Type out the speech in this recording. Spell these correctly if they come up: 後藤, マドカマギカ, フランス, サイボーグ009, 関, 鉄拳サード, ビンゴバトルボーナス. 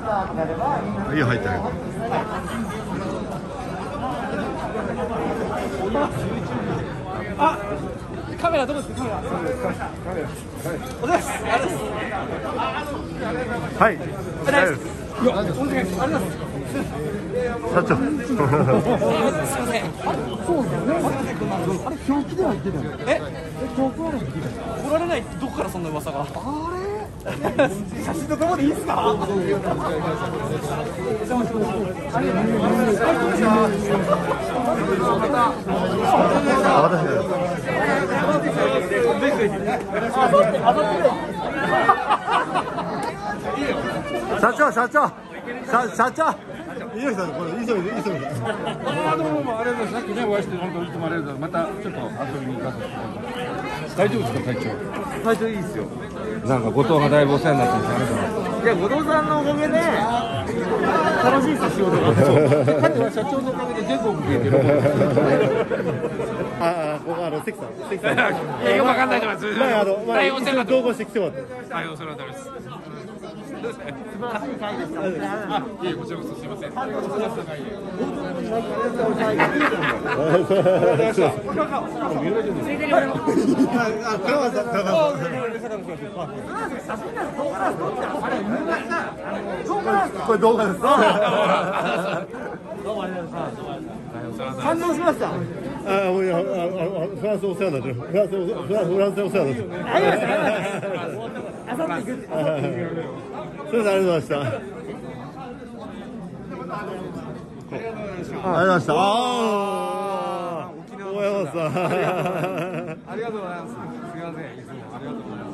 いいよ入ってない。あ、カメラどこですか？はい。社長。すみません。そうですよね。あれ表記では言ってない。え？怒られないってどこからそんな噂が？あれ？写真とともにいいですか？社長、社長、社長。いいですね、これ、いいですね、いいですね。ああ、どうも、ありがとうございます。さっきね、お会いして、本当にいつもありがとうございます。また、ちょっと遊びに行かせて。大丈夫ですか、会長。会長いいですよ。なんか、後藤がだいぶお世話になってます。ありがとうございます。いや、後藤さんのおかげで。楽しいです、仕事が。かつては社長のおかげで、全国見えてる。ああ、ここ、関さん。関さん。よくわかんないと思います。前、お世話になって。同行してきてもらって。はい、お世話になってます。素晴らしい会でした。あ、いえ、こちらこそすみません。これ動画です。反応しました。ああ、もうフランスお世話になってる。フランスお世話になってる。ありがとうございました。ありがとうございました。ああ、沖縄の皆さん。ありがとうございます。すみません。いつもありがとうございます。